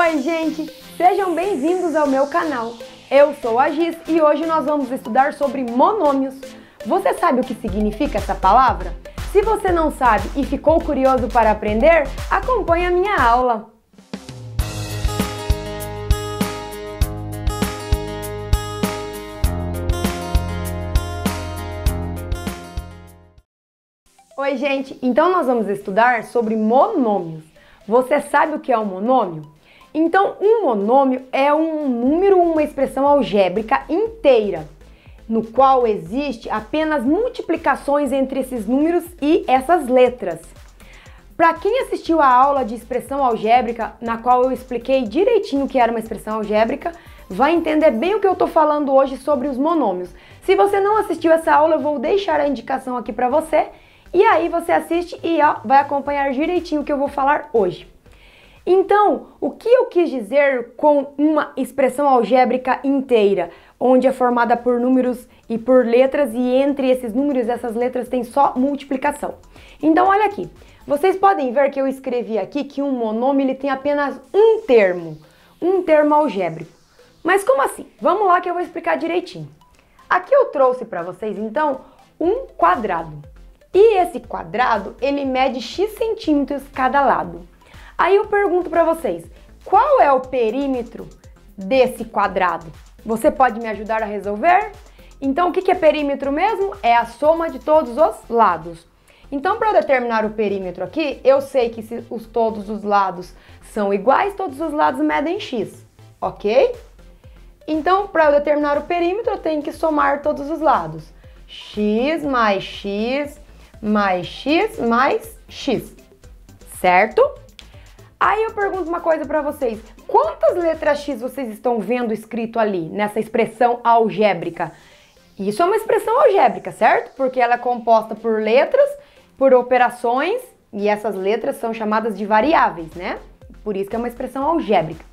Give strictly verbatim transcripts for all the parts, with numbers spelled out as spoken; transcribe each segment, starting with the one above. Oi gente, sejam bem-vindos ao meu canal. Eu sou a Gis e hoje nós vamos estudar sobre monômios. Você sabe o que significa essa palavra? Se você não sabe e ficou curioso para aprender, acompanhe a minha aula. Oi gente, então nós vamos estudar sobre monômios. Você sabe o que é um monômio? Então, um monômio é um número, uma expressão algébrica inteira, no qual existe apenas multiplicações entre esses números e essas letras. Para quem assistiu à aula de expressão algébrica, na qual eu expliquei direitinho o que era uma expressão algébrica, vai entender bem o que eu estou falando hoje sobre os monômios. Se você não assistiu essa aula, eu vou deixar a indicação aqui para você, e aí você assiste e ó, vai acompanhar direitinho o que eu vou falar hoje. Então, o que eu quis dizer com uma expressão algébrica inteira, onde é formada por números e por letras, e entre esses números, essas letras tem só multiplicação. Então, olha aqui. Vocês podem ver que eu escrevi aqui que um monômio ele tem apenas um termo, um termo algébrico. Mas como assim? Vamos lá que eu vou explicar direitinho. Aqui eu trouxe para vocês, então, um quadrado. E esse quadrado, ele mede x centímetros cada lado. Aí eu pergunto para vocês, qual é o perímetro desse quadrado? Você pode me ajudar a resolver? Então, o que é perímetro mesmo? É a soma de todos os lados. Então, para determinar o perímetro aqui, eu sei que se os, todos os lados são iguais, todos os lados medem x, ok? Então, para eu determinar o perímetro, eu tenho que somar todos os lados. X mais x mais x mais x, certo? Aí eu pergunto uma coisa para vocês, quantas letras X vocês estão vendo escrito ali, nessa expressão algébrica? Isso é uma expressão algébrica, certo? Porque ela é composta por letras, por operações, e essas letras são chamadas de variáveis, né? Por isso que é uma expressão algébrica.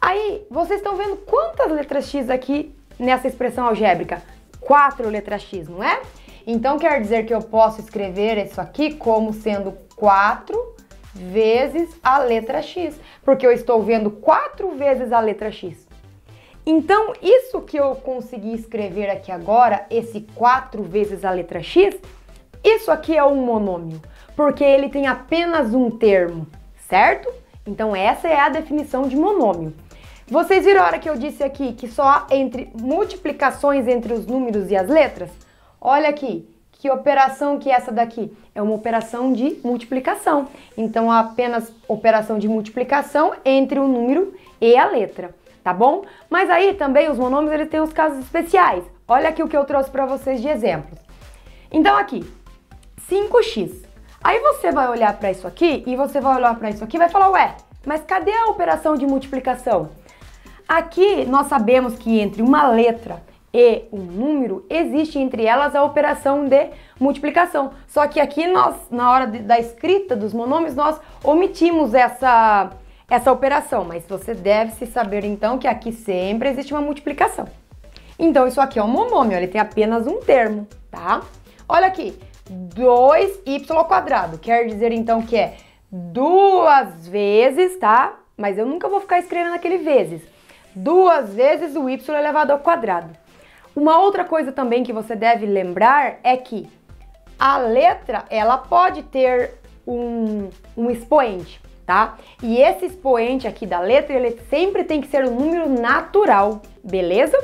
Aí, vocês estão vendo quantas letras X aqui nessa expressão algébrica? Quatro letras X, não é? Então, quer dizer que eu posso escrever isso aqui como sendo quatro vezes a letra X, porque eu estou vendo quatro vezes a letra X. Então, isso que eu consegui escrever aqui agora, esse quatro vezes a letra X, isso aqui é um monômio, porque ele tem apenas um termo, certo? Então, essa é a definição de monômio. Vocês viram a hora que eu disse aqui que só há entre multiplicações entre os números e as letras? Olha aqui. Que operação que é essa daqui? É uma operação de multiplicação. Então, há apenas operação de multiplicação entre o número e a letra, tá bom? Mas aí também os monômios eles têm os casos especiais. Olha aqui o que eu trouxe para vocês de exemplos. Então, aqui, cinco x. Aí você vai olhar para isso aqui e você vai olhar para isso aqui e vai falar, ué, mas cadê a operação de multiplicação? Aqui nós sabemos que entre uma letra e um número, existe entre elas a operação de multiplicação. Só que aqui nós, na hora de, da escrita dos monômios, nós omitimos essa, essa operação. Mas você deve se saber, então, que aqui sempre existe uma multiplicação. Então, isso aqui é um monômio, ele tem apenas um termo, tá? Olha aqui, dois y ao quadrado, quer dizer, então, que é duas vezes, tá? Mas eu nunca vou ficar escrevendo aquele vezes. Duas vezes o y elevado ao quadrado. Uma outra coisa também que você deve lembrar é que a letra, ela pode ter um, um expoente, tá? E esse expoente aqui da letra, ele sempre tem que ser um número natural, beleza?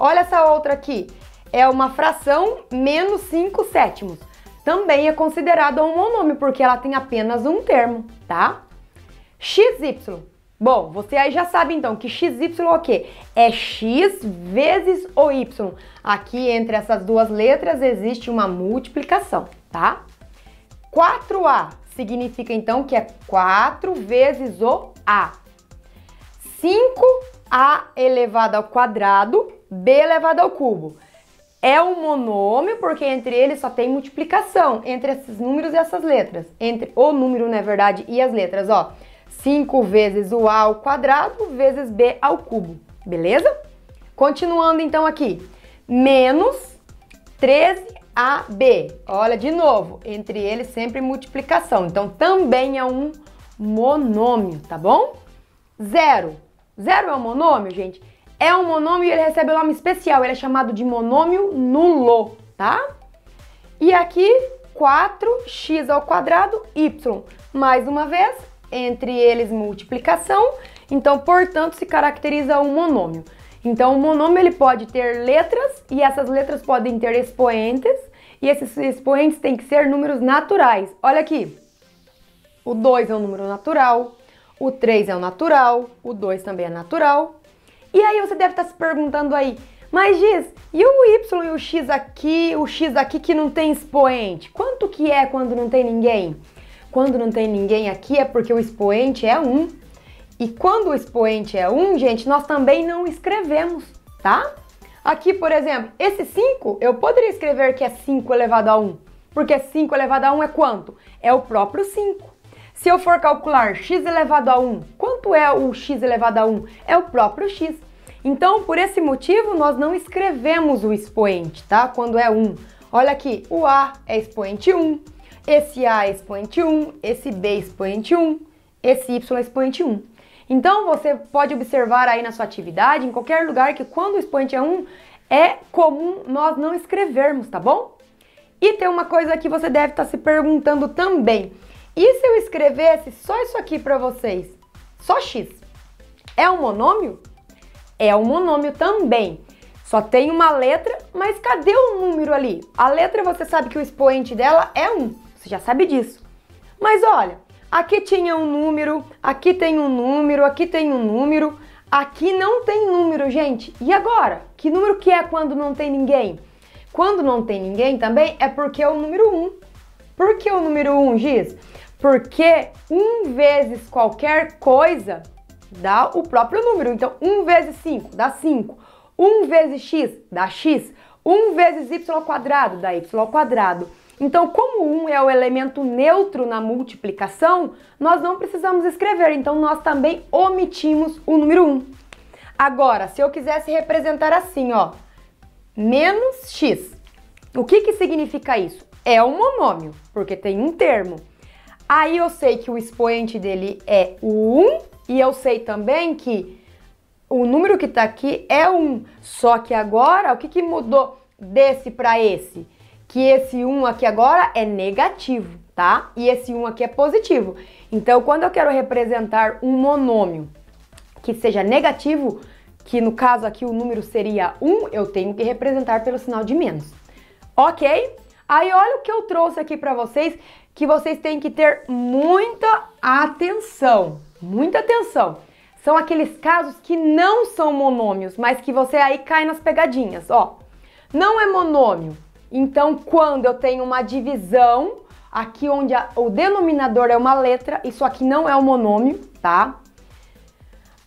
Olha essa outra aqui, é uma fração menos cinco sétimos. Também é considerada um monômio, porque ela tem apenas um termo, tá? xy. Bom, você aí já sabe então que xy é o quê? É x vezes o y. Aqui entre essas duas letras existe uma multiplicação, tá? quatro a significa então que é quatro vezes o a. cinco a elevado ao quadrado, b elevado ao cubo. É um monômio porque entre eles só tem multiplicação, entre esses números e essas letras. Entre o número, na verdade, e as letras, ó. cinco vezes o a ao quadrado vezes b ao cubo, beleza? Continuando então aqui, menos treze a b. Olha de novo, entre eles sempre multiplicação, então também é um monômio, tá bom? Zero. Zero é um monômio, gente? É um monômio e ele recebe o nome especial. Ele é chamado de monômio nulo, tá? E aqui, quatro x ao quadrado, y. Mais uma vez, entre eles multiplicação. Então, portanto, se caracteriza um monômio. Então, o monômio ele pode ter letras e essas letras podem ter expoentes. E esses expoentes têm que ser números naturais. Olha aqui. O dois é um número natural. O três é um natural. O dois também é natural. E aí você deve estar se perguntando aí, mas Gis, e o y e o x aqui, o x aqui que não tem expoente? Quanto que é quando não tem ninguém? Quando não tem ninguém aqui é porque o expoente é um. E quando o expoente é um, gente, nós também não escrevemos, tá? Aqui, por exemplo, esse cinco, eu poderia escrever que é cinco elevado a um. Porque cinco elevado a um é quanto? É o próprio cinco. Se eu for calcular x elevado a um, quanto é o x elevado a um? É o próprio x. Então, por esse motivo, nós não escrevemos o expoente, tá? Quando é um. Olha aqui, o a é expoente um, esse a é expoente um, esse b é expoente um, esse y é expoente um. Então, você pode observar aí na sua atividade, em qualquer lugar, que quando o expoente é um, é comum nós não escrevermos, tá bom? E tem uma coisa que você deve estar se perguntando também. E se eu escrevesse só isso aqui para vocês? Só x. É um monômio? É um monômio também. Só tem uma letra, mas cadê o número ali? A letra você sabe que o expoente dela é um. Você já sabe disso. Mas olha, aqui tinha um número, aqui tem um número, aqui tem um número. Aqui não tem número, gente. E agora? Que número que é quando não tem ninguém? Quando não tem ninguém também é porque é o número um. Por que o número um, Gis? Porque um vezes qualquer coisa dá o próprio número. Então, um vezes cinco dá cinco. um vezes x dá x. um vezes y ao quadrado dá y ao quadrado. Então, como um é o elemento neutro na multiplicação, nós não precisamos escrever. Então, nós também omitimos o número um. Agora, se eu quisesse representar assim, ó, menos x. O que que significa isso? É um monômio, porque tem um termo. Aí eu sei que o expoente dele é o um, e eu sei também que o número que está aqui é um. Só que agora, o que que mudou desse para esse? Que esse um aqui agora é negativo, tá? E esse um aqui é positivo. Então, quando eu quero representar um monômio que seja negativo, que no caso aqui o número seria um, eu tenho que representar pelo sinal de menos. Ok? Aí olha o que eu trouxe aqui para vocês, que vocês têm que ter muita atenção, muita atenção. São aqueles casos que não são monômios, mas que você aí cai nas pegadinhas, ó. Não é monômio, então quando eu tenho uma divisão, aqui onde a, o denominador é uma letra, isso aqui não é um monômio, tá?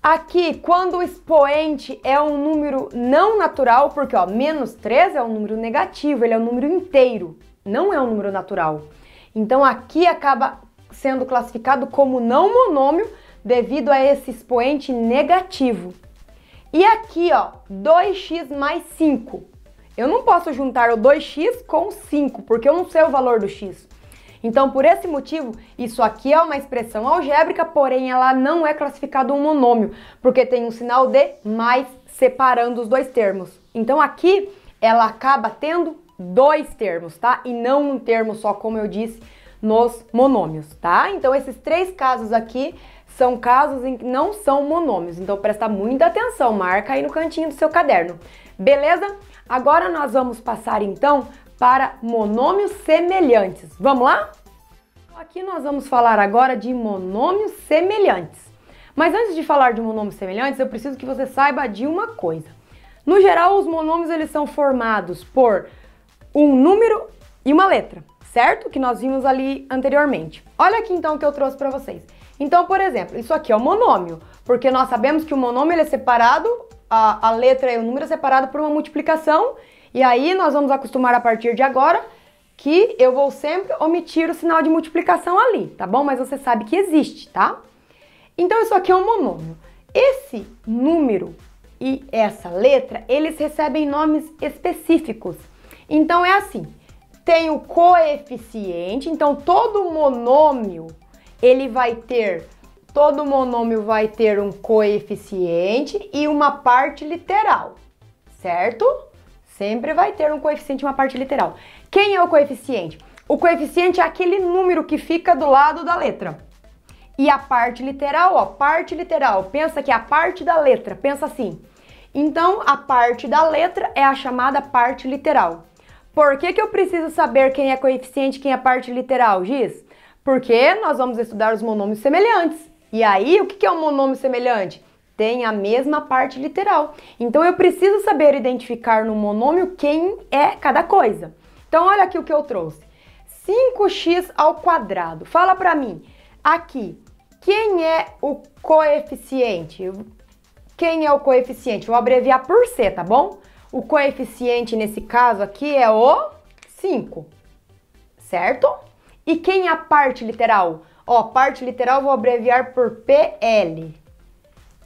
Aqui, quando o expoente é um número não natural, porque ó, menos três é um número negativo, ele é um número inteiro, não é um número natural. Então, aqui acaba sendo classificado como não monômio devido a esse expoente negativo. E aqui, ó, dois x mais cinco. Eu não posso juntar o dois x com cinco, porque eu não sei o valor do x. Então, por esse motivo, isso aqui é uma expressão algébrica, porém ela não é classificada um monômio, porque tem um sinal de mais separando os dois termos. Então, aqui ela acaba tendo dois termos, tá? E não um termo só, como eu disse, nos monômios, tá? Então, esses três casos aqui são casos em que não são monômios. Então, presta muita atenção, marca aí no cantinho do seu caderno. Beleza? Agora nós vamos passar, então, para monômios semelhantes. Vamos lá? Aqui nós vamos falar agora de monômios semelhantes. Mas antes de falar de monômios semelhantes, eu preciso que você saiba de uma coisa. No geral, os monômios eles são formados por um número e uma letra, certo? Que nós vimos ali anteriormente. Olha aqui então o que eu trouxe para vocês. Então, por exemplo, isso aqui é um monômio, porque nós sabemos que o monômio ele é separado, a, a letra e o número é separado por uma multiplicação. E aí nós vamos acostumar a partir de agora que eu vou sempre omitir o sinal de multiplicação ali, tá bom? Mas você sabe que existe, tá? Então isso aqui é um monômio. Esse número e essa letra, eles recebem nomes específicos. Então é assim, tem o coeficiente, então todo monômio ele vai ter Todo monômio vai ter um coeficiente e uma parte literal, certo? Sempre vai ter um coeficiente e uma parte literal. Quem é o coeficiente? O coeficiente é aquele número que fica do lado da letra. E a parte literal, ó, parte literal, pensa que é a parte da letra, pensa assim. Então, a parte da letra é a chamada parte literal. Por que que eu preciso saber quem é coeficiente e quem é parte literal, Gis? Porque nós vamos estudar os monômios semelhantes. E aí, o que é um monômio semelhante? Tem a mesma parte literal. Então, eu preciso saber identificar no monômio quem é cada coisa. Então, olha aqui o que eu trouxe. cinco x ao quadrado. Fala pra mim, aqui, quem é o coeficiente? Quem é o coeficiente? Vou abreviar por C, tá bom? O coeficiente, nesse caso aqui, é o cinco, certo? E quem é a parte literal? Ó, parte literal eu vou abreviar por P L.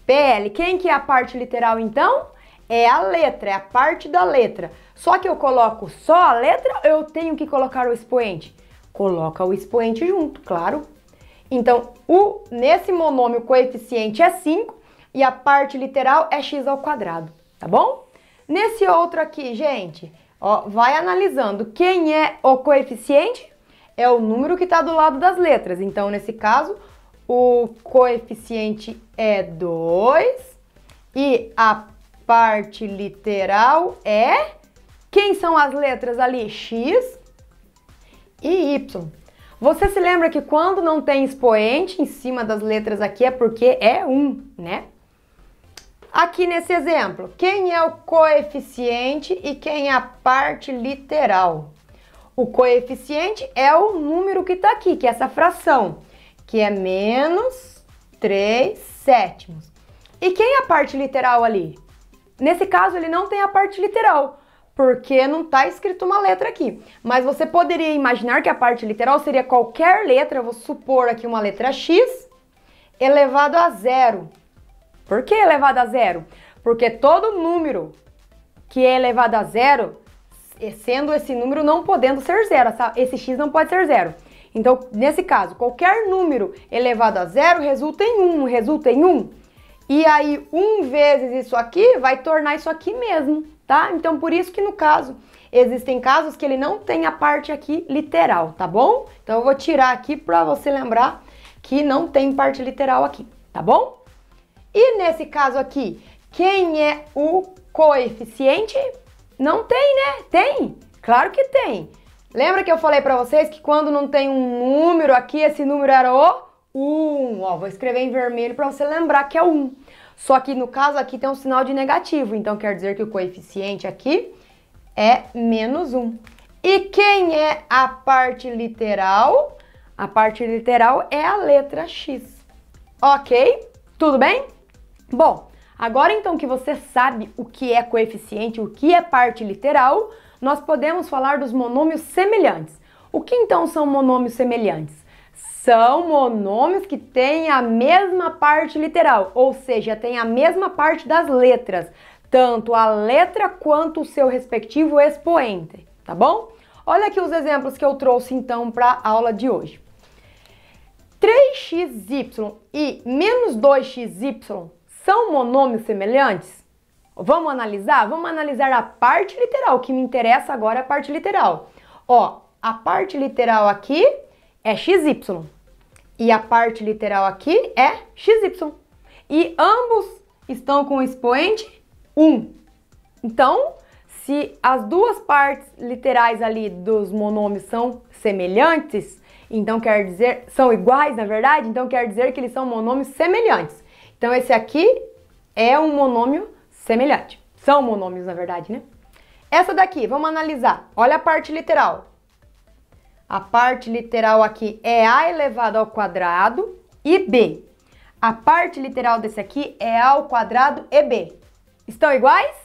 P L, quem que é a parte literal, então? É a letra, é a parte da letra. Só que eu coloco só a letra, eu tenho que colocar o expoente? Coloca o expoente junto, claro. Então, o, nesse monômio, o coeficiente é cinco e a parte literal é x ao quadrado, tá bom? Nesse outro aqui, gente, ó, vai analisando quem é o coeficiente, é o número que está do lado das letras. Então, nesse caso, o coeficiente é dois e a parte literal é... Quem são as letras ali? X e Y. Você se lembra que quando não tem expoente em cima das letras aqui é porque é um, né? Aqui nesse exemplo, quem é o coeficiente e quem é a parte literal? O coeficiente é o número que está aqui, que é essa fração, que é menos três sétimos. E quem é a parte literal ali? Nesse caso, ele não tem a parte literal, porque não está escrito uma letra aqui. Mas você poderia imaginar que a parte literal seria qualquer letra, eu vou supor aqui uma letra x, elevado a zero. Por que elevado a zero? Porque todo número que é elevado a zero, sendo esse número não podendo ser zero, esse x não pode ser zero. Então, nesse caso, qualquer número elevado a zero resulta em um, resulta em um. E aí, um vezes isso aqui vai tornar isso aqui mesmo, tá? Então, por isso que no caso, existem casos que ele não tem a parte aqui literal, tá bom? Então, eu vou tirar aqui para você lembrar que não tem parte literal aqui, tá bom? E nesse caso aqui, quem é o coeficiente? Não tem, né? Tem? Claro que tem. Lembra que eu falei pra vocês que quando não tem um número aqui, esse número era o um. Ó, vou escrever em vermelho pra você lembrar que é um. Só que no caso aqui tem um sinal de negativo, então quer dizer que o coeficiente aqui é menos um. E quem é a parte literal? A parte literal é a letra x. Ok? Tudo bem? Bom... Agora, então, que você sabe o que é coeficiente, o que é parte literal, nós podemos falar dos monômios semelhantes. O que, então, são monômios semelhantes? São monômios que têm a mesma parte literal, ou seja, têm a mesma parte das letras, tanto a letra quanto o seu respectivo expoente, tá bom? Olha aqui os exemplos que eu trouxe, então, para a aula de hoje. três x y e menos dois x y... São monômios semelhantes? Vamos analisar? Vamos analisar a parte literal. O que me interessa agora é a parte literal. Ó, a parte literal aqui é xy. E a parte literal aqui é xy. E ambos estão com o expoente um. Então, se as duas partes literais ali dos monômios são semelhantes, então quer dizer... São iguais, na verdade? Então quer dizer que eles são monômios semelhantes. Então, esse aqui é um monômio semelhante. São monômios, na verdade, né? Essa daqui, vamos analisar. Olha a parte literal. A parte literal aqui é a elevado ao quadrado e b. A parte literal desse aqui é a ao quadrado e b. Estão iguais?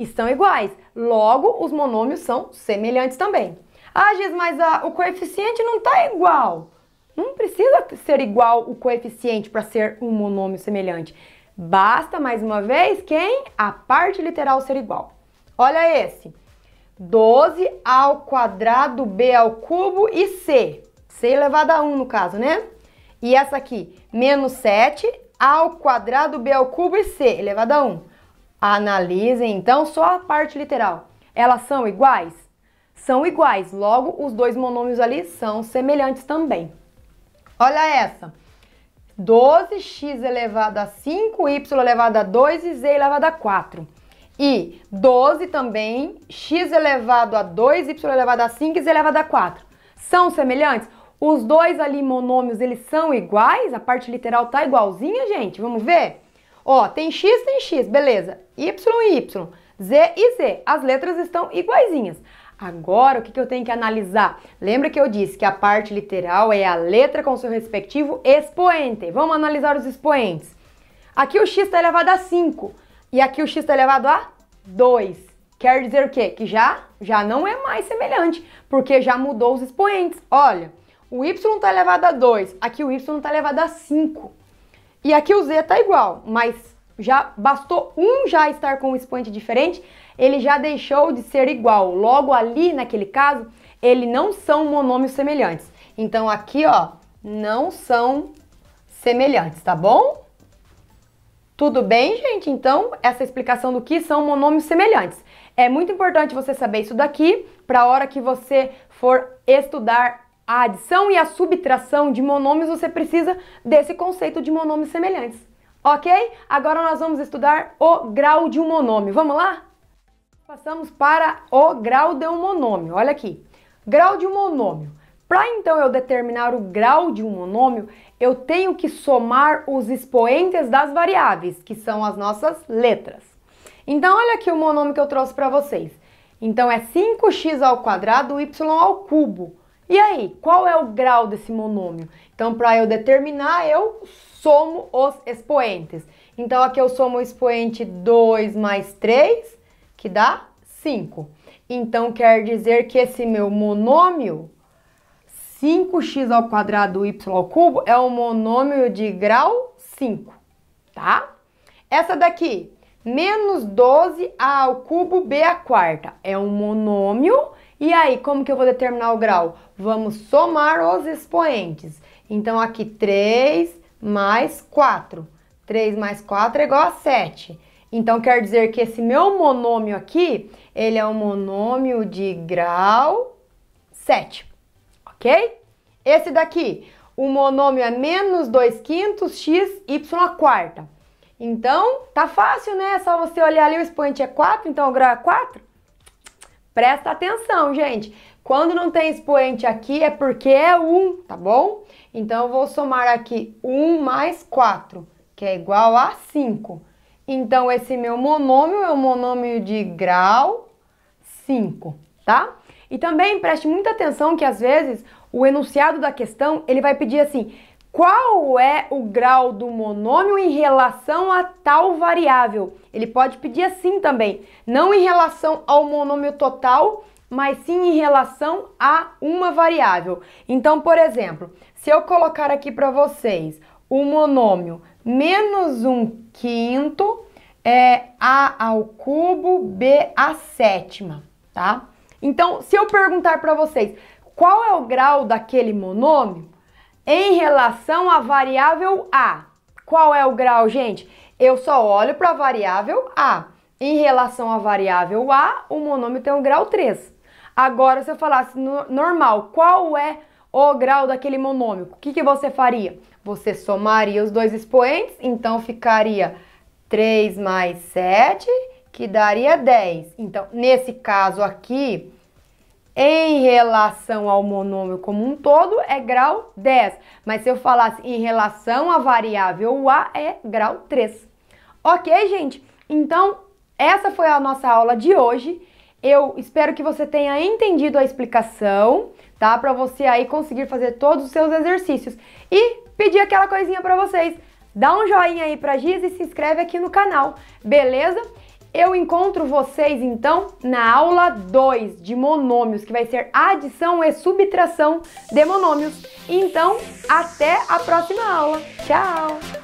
Estão iguais. Logo, os monômios são semelhantes também. Ah, Gis, mas a, o coeficiente não está igual. Não precisa ser igual o coeficiente para ser um monômio semelhante. Basta, mais uma vez, quem? A parte literal ser igual. Olha esse. doze ao quadrado, b ao cubo e c. c elevado a um, no caso, né? E essa aqui, menos sete ao quadrado b ao cubo e c elevado a um. Analisem, então, só a parte literal. Elas são iguais? São iguais, logo, os dois monômios ali são semelhantes também. Olha essa. doze x elevado a cinco, y elevado a dois e z elevado a quatro. E doze também, x elevado a dois, y elevado a cinco e z elevado a quatro. São semelhantes? Os dois ali monômios, eles são iguais? A parte literal tá igualzinha, gente? Vamos ver? Ó, tem x, tem x, beleza. Y e y, z e z. As letras estão iguaizinhas. Agora, o que, que eu tenho que analisar? Lembra que eu disse que a parte literal é a letra com seu respectivo expoente. Vamos analisar os expoentes. Aqui o x está elevado a cinco e aqui o x está elevado a dois. Quer dizer o quê? Que já, já não é mais semelhante, porque já mudou os expoentes. Olha, o y está elevado a dois, aqui o y está elevado a cinco. E aqui o z está igual, mas já bastou um já estar com um expoente diferente, ele já deixou de ser igual. Logo ali, naquele caso, eles não são monômios semelhantes. Então aqui, ó, não são semelhantes, tá bom? Tudo bem, gente? Então, essa explicação do que são monômios semelhantes. É muito importante você saber isso daqui para a hora que você for estudar a adição e a subtração de monômios, você precisa desse conceito de monômios semelhantes. Ok? Agora nós vamos estudar o grau de um monômio. Vamos lá? Passamos para o grau de um monômio. Olha aqui. Grau de um monômio. Para então eu determinar o grau de um monômio, eu tenho que somar os expoentes das variáveis, que são as nossas letras. Então olha aqui o monômio que eu trouxe para vocês. Então é cinco x ao quadrado, y ao cubo. E aí, qual é o grau desse monômio? Então, para eu determinar, eu somo os expoentes. Então, aqui eu somo o expoente dois mais três, que dá cinco. Então, quer dizer que esse meu monômio, cinco x ao quadrado y ao cubo, é um monômio de grau cinco, tá? Essa daqui, menos doze a ao cubo b à quarta, é um monômio. E aí, como que eu vou determinar o grau? Vamos somar os expoentes. Então, aqui três mais quatro. três mais quatro é igual a sete. Então, quer dizer que esse meu monômio aqui, ele é um monômio de grau sete. Ok? Esse daqui, o monômio é menos dois quintos x, y à quarta. Então, tá fácil, né? É só você olhar ali, o expoente é quatro, então o grau é quatro. Presta atenção, gente. Quando não tem expoente aqui é porque é um, tá bom? Então, eu vou somar aqui um mais quatro, que é igual a cinco. Então, esse meu monômio é um monômio de grau cinco, tá? E também preste muita atenção que, às vezes, o enunciado da questão, ele vai pedir assim, qual é o grau do monômio em relação a tal variável? Ele pode pedir assim também, não em relação ao monômio total, mas sim em relação a uma variável. Então, por exemplo, se eu colocar aqui para vocês o monômio menos um quinto é a ao cubo b à sétima, tá? Então, se eu perguntar para vocês qual é o grau daquele monômio, em relação à variável A, qual é o grau, gente? Eu só olho para a variável A. Em relação à variável A, o monômio tem o grau três. Agora, se eu falasse no normal, qual é o grau daquele monômio? O que, que você faria? Você somaria os dois expoentes, então ficaria três mais sete, que daria dez. Então, nesse caso aqui, em relação ao monômio como um todo, é grau dez. Mas se eu falasse em relação à variável A, é grau três. Ok, gente? Então, essa foi a nossa aula de hoje. Eu espero que você tenha entendido a explicação, tá? Para você aí conseguir fazer todos os seus exercícios. E pedir aquela coisinha para vocês. Dá um joinha aí pra Gis e se inscreve aqui no canal, beleza? Eu encontro vocês, então, na aula dois de monômios, que vai ser adição e subtração de monômios. Então, até a próxima aula. Tchau!